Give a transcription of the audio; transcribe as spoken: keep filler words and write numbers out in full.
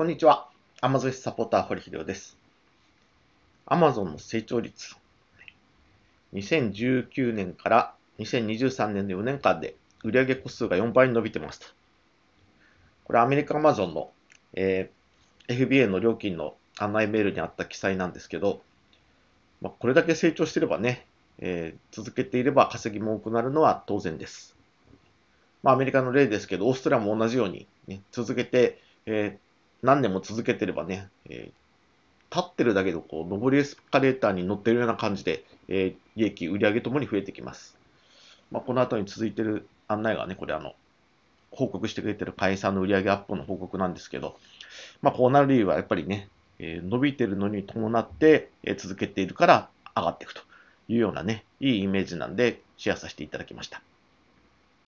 こんにちは。Amazonサポーター、堀秀夫です。Amazon の成長率。にせんじゅうきゅうねんからにせんにじゅうさんねんのよねんかんで売上個数がよんばいに伸びてました。これはアメリカ Amazon の、えー、エフビーエー の料金の案内メールにあった記載なんですけど、まあ、これだけ成長してればね、えー、続けていれば稼ぎも多くなるのは当然です。まあ、アメリカの例ですけど、オーストラリアも同じように、ね、続けて、えー何年も続けてればね、えー、立ってるだけのこう上りエスカレーターに乗ってるような感じで、えー、利益、売上ともに増えてきます。まあ、この後に続いてる案内がね、これあの、報告してくれてる会社さんの売上アップの報告なんですけど、まあ、こうなる理由はやっぱりね、えー、伸びてるのに伴って、えー、続けているから上がっていくというようなね、いいイメージなんでシェアさせていただきました。